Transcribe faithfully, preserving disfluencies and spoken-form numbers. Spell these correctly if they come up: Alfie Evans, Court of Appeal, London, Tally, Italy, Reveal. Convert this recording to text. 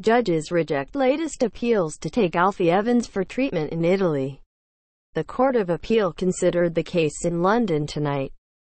Judges reject latest appeals to take Alfie Evans for treatment in Italy. The Court of Appeal considered the case in London tonight.